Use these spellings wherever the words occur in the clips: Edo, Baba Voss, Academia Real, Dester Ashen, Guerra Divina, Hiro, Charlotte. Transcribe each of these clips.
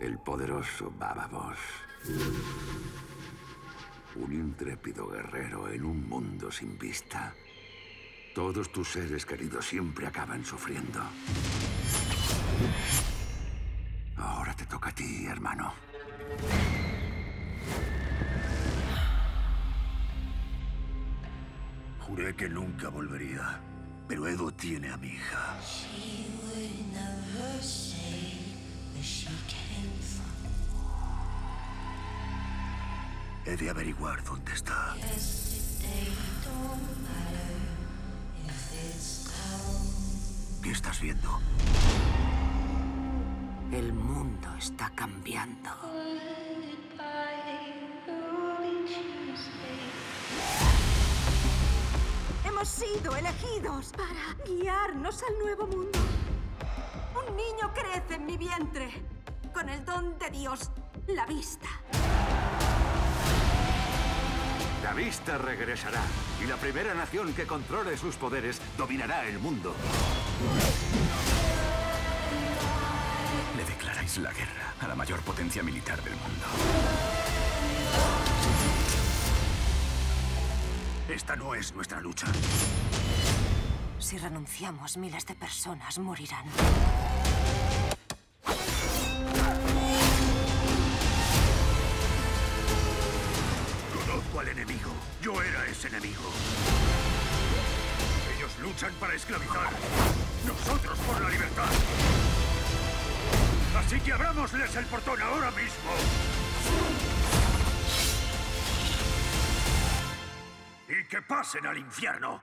el poderoso Baba Voss. Un intrépido guerrero en un mundo sin vista. Todos tus seres queridos siempre acaban sufriendo. Ahora te toca a ti, hermano. Juré que nunca volvería, pero Edo tiene a mi hija. He de averiguar dónde está. ¿Qué estás viendo? El mundo está cambiando. Hemos sido elegidos para guiarnos al nuevo mundo. Un niño crece en mi vientre, con el don de Dios, la vista. La vista regresará, y la primera nación que controle sus poderes dominará el mundo. Le declaráis la guerra a la mayor potencia militar del mundo. Esta no es nuestra lucha. Si renunciamos, miles de personas morirán. Conozco al enemigo. Yo era ese enemigo. Ellos luchan para esclavizar. Nosotros por la libertad. Así que abrámosles el portón ahora mismo. ¡Y que pasen al infierno!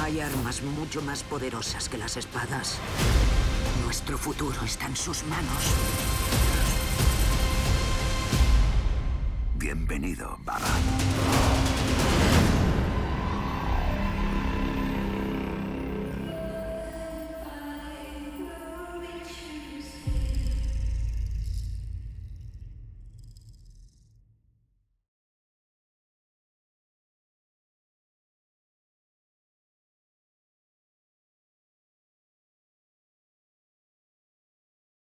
Hay armas mucho más poderosas que las espadas. Nuestro futuro está en sus manos. Bienvenido, Baba.